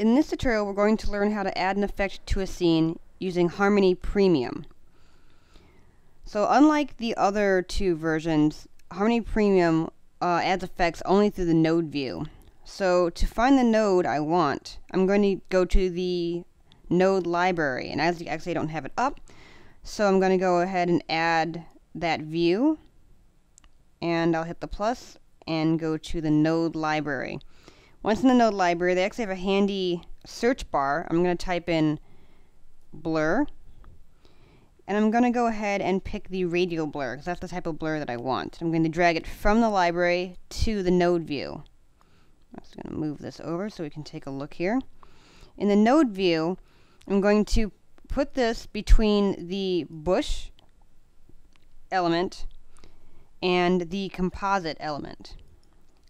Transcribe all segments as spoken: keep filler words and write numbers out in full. In this tutorial, we're going to learn how to add an effect to a scene using Harmony Premium. So unlike the other two versions, Harmony Premium uh, adds effects only through the node view. So to find the node I want, I'm going to go to the node library, and I actually don't have it up, so I'm going to go ahead and add that view, and I'll hit the plus and go to the node library. Once in the node library, they actually have a handy search bar. I'm going to type in blur, and I'm going to go ahead and pick the radial blur, because that's the type of blur that I want. I'm going to drag it from the library to the node view. I'm just going to move this over so we can take a look here. In the node view, I'm going to put this between the bush element and the composite element.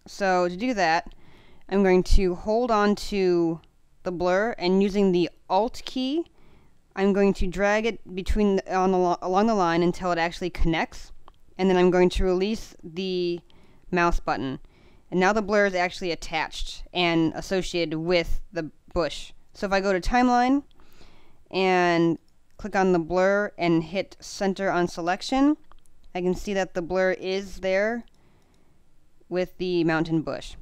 So to do that, I'm going to hold on to the blur, and using the Alt key, I'm going to drag it between the, on the, along the line until it actually connects, and then I'm going to release the mouse button. And now the blur is actually attached and associated with the bush. So if I go to timeline and click on the blur and hit center on selection, I can see that the blur is there with the mountain bush.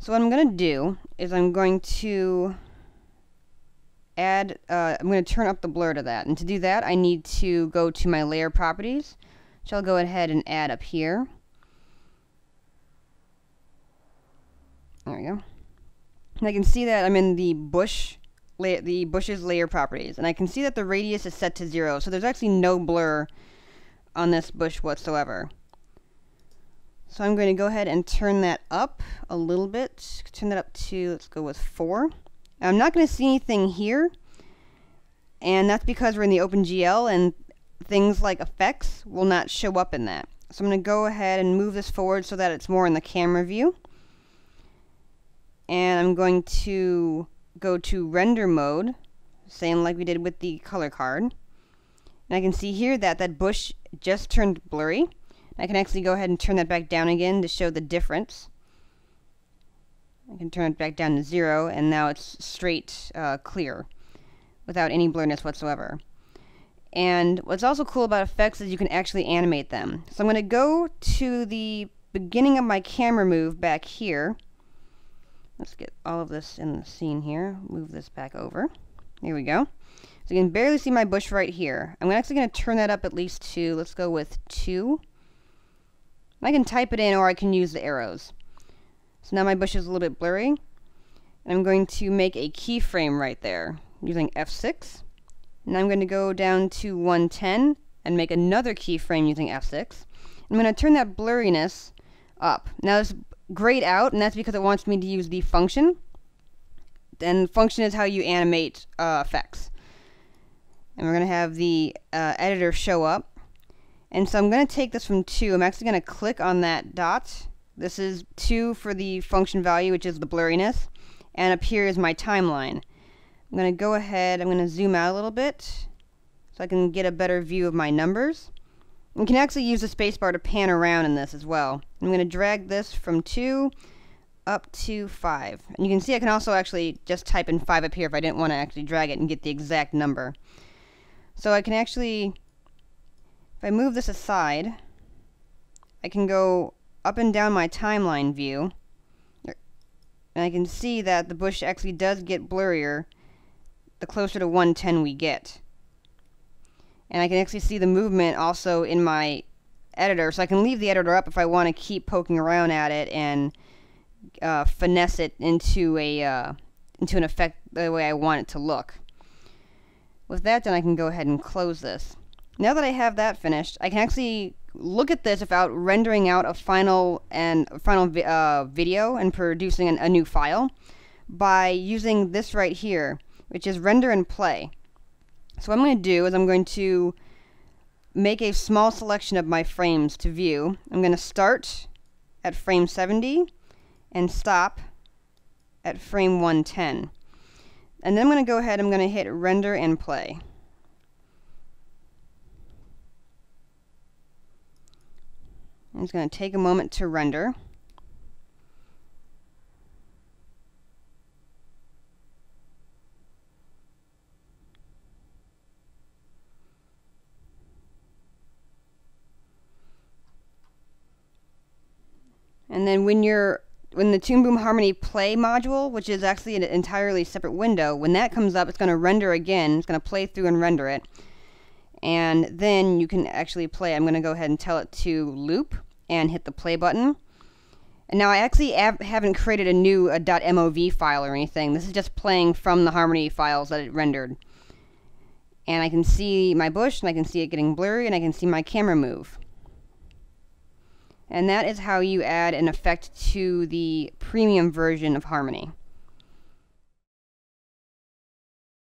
So what I'm going to do is I'm going to add, uh, I'm going to turn up the blur to that. And to do that, I need to go to my layer properties, which I'll go ahead and add up here. There we go. And I can see that I'm in the bush, the bush's layer properties. And I can see that the radius is set to zero. So there's actually no blur on this bush whatsoever. So I'm going to go ahead and turn that up a little bit. Turn that up to, let's go with four. Now, I'm not going to see anything here, and that's because we're in the OpenGL, and things like effects will not show up in that. So I'm going to go ahead and move this forward so that it's more in the camera view. And I'm going to go to render mode, same like we did with the color card. And I can see here that that bush just turned blurry. I can actually go ahead and turn that back down again to show the difference. I can turn it back down to zero, and now it's straight uh, clear without any blurriness whatsoever. And what's also cool about effects is you can actually animate them. So I'm going to go to the beginning of my camera move back here. Let's get all of this in the scene here. Move this back over. Here we go. So you can barely see my bush right here. I'm actually going to turn that up at least to, let's go with two. I can type it in, or I can use the arrows. So now my bush is a little bit blurry. And I'm going to make a keyframe right there using F six. And I'm going to go down to one ten and make another keyframe using F six. I'm going to turn that blurriness up. Now it's grayed out, and that's because it wants me to use the function. And function is how you animate uh, effects. And we're going to have the uh, editor show up. And so I'm going to take this from two. I'm actually going to click on that dot. This is two for the function value, which is the blurriness. And up here is my timeline. I'm going to go ahead. I'm going to zoom out a little bit so I can get a better view of my numbers. You can actually use the spacebar to pan around in this as well. I'm going to drag this from two up to five. And you can see I can also actually just type in five up here if I didn't want to actually drag it and get the exact number. So I can actually, if I move this aside, I can go up and down my timeline view, and I can see that the bush actually does get blurrier the closer to one ten we get. And I can actually see the movement also in my editor, so I can leave the editor up if I want to keep poking around at it and uh, finesse it into a uh, into an effect the way I want it to look. With that done, I can go ahead and close this. Now that I have that finished, I can actually look at this without rendering out a final and final vi uh, video and producing an, a new file by using this right here, which is render and play. So what I'm going to do is I'm going to make a small selection of my frames to view. I'm going to start at frame seventy and stop at frame one ten. And then I'm going to go ahead, I'm going to hit render and play. I'm just going to take a moment to render. And then when you're when the Toon Boom Harmony play module, which is actually an entirely separate window, when that comes up, it's going to render again. It's going to play through and render it, and then you can actually play. I'm going to go ahead and tell it to loop and hit the play button. And now I actually haven't created a new a .mov file or anything. This is just playing from the Harmony files that it rendered. And I can see my bush, and I can see it getting blurry, and I can see my camera move. And that is how you add an effect to the premium version of Harmony.